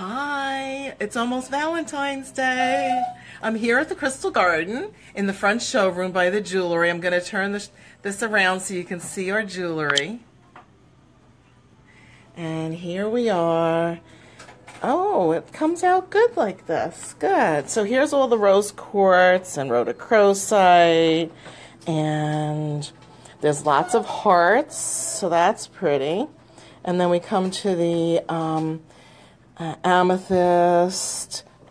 Hi, it's almost Valentine's Day. I'm here at the Crystal Garden in the front showroom by the jewelry. I'm going to turn this around so you can see our jewelry. And here we are. Oh, it comes out good like this. Good. So here's all the rose quartz and rhodochrosite, and there's lots of hearts, so that's pretty. And then we come to the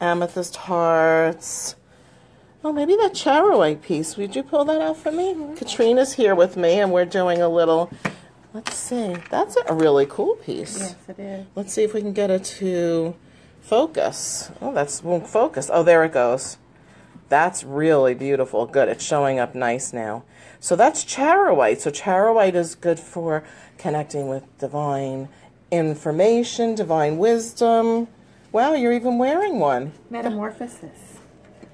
amethyst hearts. Oh, maybe that charoite piece. Would you pull that out for me? Mm-hmm. Katrina's here with me, and we're doing a little, let's see. That's a really cool piece. Yes, it is. Let's see if we can get it to focus. Oh, that won't focus. Oh, there it goes. That's really beautiful. Good. It's showing up nice now. So that's charoite. So charoite is good for connecting with divine information, divine wisdom. Wow, you're even wearing one. Metamorphosis.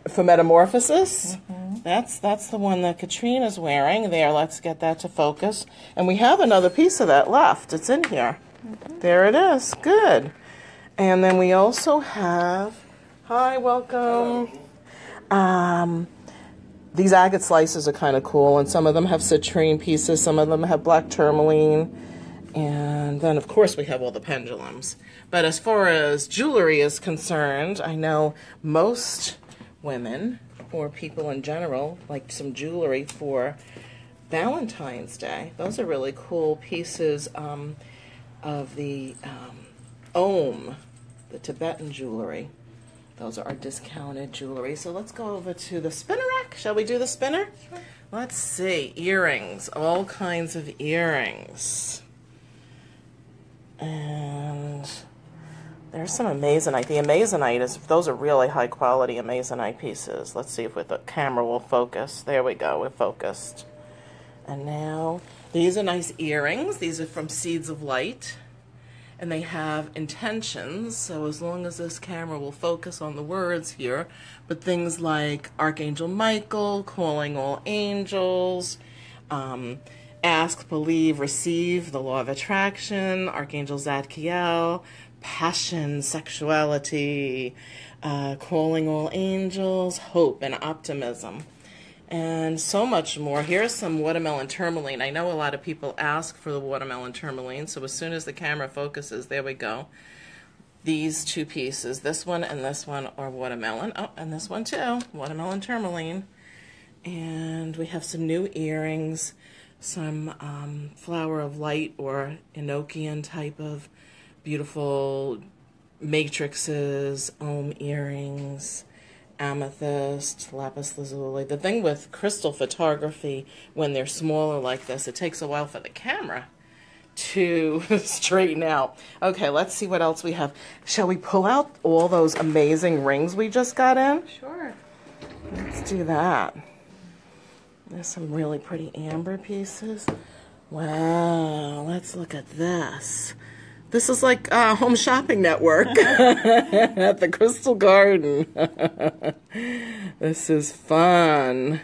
For metamorphosis? Mm-hmm. That's the one that Katrina's wearing. There, let's get that to focus. And we have another piece of that left. It's in here. Mm-hmm. There it is. Good. And then we also have, hi, welcome. These agate slices are kind of cool, and some of them have citrine pieces, some of them have black tourmaline. And then, of course, we have all the pendulums. But as far as jewelry is concerned, I know most women, or people in general, like some jewelry for Valentine's Day. Those are really cool pieces of the Om, the Tibetan jewelry. Those are our discounted jewelry. So let's go over to the spinner rack. Shall we do the spinner? Sure. Let's see. Earrings, all kinds of earrings. And there's some amazonite. The amazonite is, those are really high quality amazonite pieces. Let's see if the camera will focus. There we go, we're focused. And now, these are nice earrings. These are from Seeds of Light. And they have intentions, so as long as this camera will focus on the words here, but things like Archangel Michael, calling all angels, ask, believe, receive, the law of attraction, Archangel Zadkiel, passion, sexuality, calling all angels, hope and optimism, and so much more. Here's some watermelon tourmaline. I know a lot of people ask for the watermelon tourmaline, so as soon as the camera focuses, there we go. These two pieces, this one and this one, are watermelon. Oh, and this one too, watermelon tourmaline. And we have some new earrings. Some flower of light or Enochian type of beautiful matrices, Om earrings, amethyst, lapis lazuli. The thing with crystal photography, when they're smaller like this, it takes a while for the camera to straighten out. Okay, let's see what else we have. Shall we pull out all those amazing rings we just got in? Sure. Let's do that. There's some really pretty amber pieces. Wow, let's look at this. This is like Home Shopping Network at the Crystal Garden. This is fun.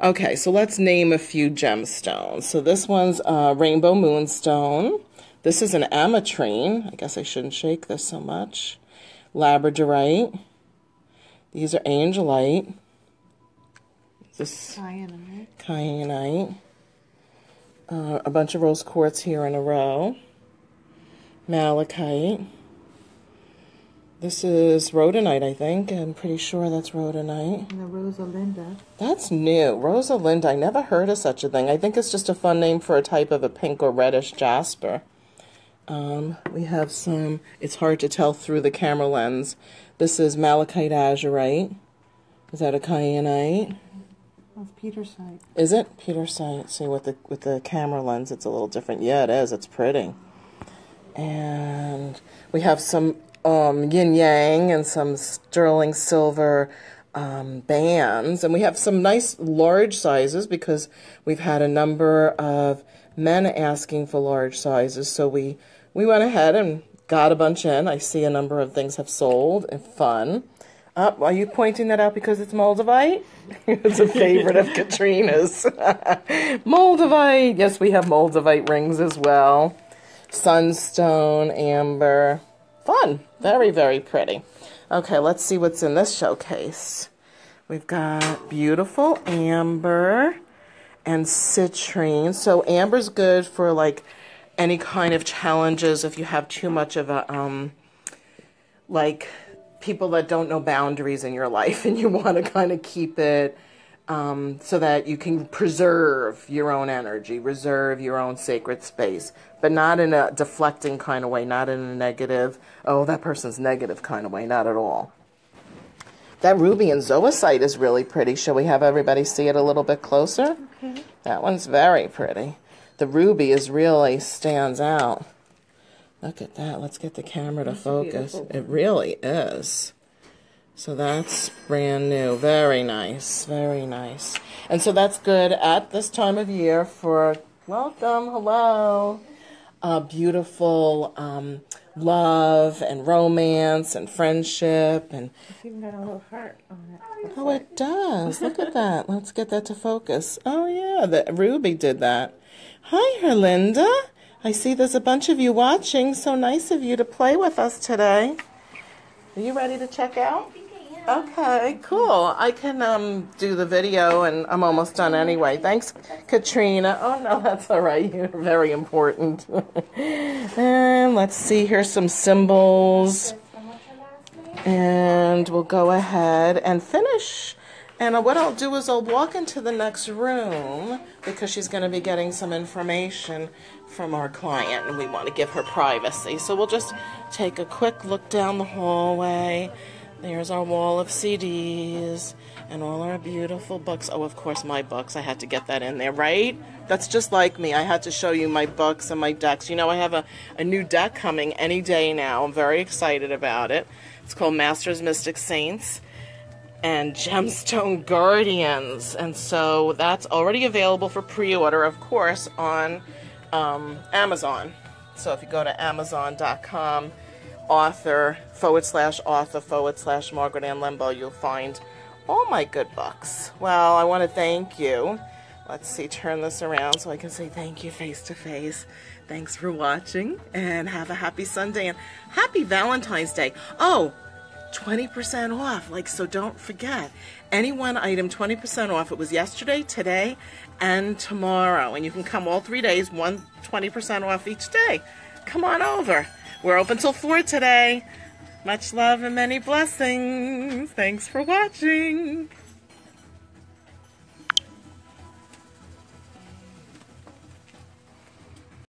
Okay, so let's name a few gemstones. So this one's Rainbow Moonstone. This is an ametrine. I guess I shouldn't shake this so much. Labradorite. These are angelite. This kyanite, a bunch of rose quartz here in a row, malachite. This is rhodonite, I think. I'm pretty sure that's rhodonite. And the Rosalinda. That's new. Rosalinda, I never heard of such a thing. I think it's just a fun name for a type of a pink or reddish jasper. We have some, it's hard to tell through the camera lens. This is malachite azurite. Is that a kyanite? Petersite. Is it Petersite? See, with the camera lens, it's a little different. Yeah, it is. It's pretty. And we have some yin yang and some sterling silver bands, and we have some nice large sizes because we've had a number of men asking for large sizes. So we went ahead and got a bunch in. I see a number of things have sold. And fun. Are you pointing that out because it's Moldavite? It's a favorite of Katrina's. Moldavite. Yes, we have Moldavite rings as well. Sunstone, amber. fun. Very, very pretty. Okay, let's see what's in this showcase. We've got beautiful amber and citrine. So amber's good for like any kind of challenges if you have too much of a, like people that don't know boundaries in your life and you want to kind of keep it so that you can preserve your own energy, reserve your own sacred space, but not in a deflecting kind of way, not in a negative, oh, that person's negative kind of way, not at all. That ruby and zoisite is really pretty. Shall we have everybody see it a little bit closer? Okay. That one's very pretty. The ruby is really stands out. Look at that. Let's get the camera to focus. Beautiful. It really is. So that's brand new. Very nice. Very nice. And so that's good at this time of year for, welcome, hello, beautiful love and romance and friendship. And it's even got a little heart on it. Oh, it does. Look at that. Let's get that to focus. Oh, yeah. The ruby did that. Hi, Herlinda. I see there's a bunch of you watching. So nice of you to play with us today. Are you ready to check out? Okay, cool. I can do the video, and I'm almost done anyway. Thanks, Katrina. Oh, no, that's all right. You're very important. And let's see. Here's some symbols. And we'll go ahead and finish. And what I'll do is I'll walk into the next room because she's going to be getting some information from our client, and we want to give her privacy. So we'll just take a quick look down the hallway. There's our wall of CDs and all our beautiful books. Oh, of course, my books. I had to get that in there, right? That's just like me. I had to show you my books and my decks. You know, I have a new deck coming any day now. I'm very excited about it. It's called Master's Mystic Saints and Gemstone Guardians, and so that's already available for pre-order, of course, on Amazon. So if you go to amazon.com, author/author/ Margaret Ann Lembo, you'll find all my good books. Well, I want to thank you. Let's see, turn this around so I can say thank you face to face. Thanks for watching, and have a happy Sunday, and happy Valentine's Day. Oh, 20% off, like, so don't forget, any one item 20% off. It was yesterday, today, and tomorrow, and you can come all 3 days, 20% off each day. Come on over. We're open till 4 today. Much love and many blessings. Thanks for watching.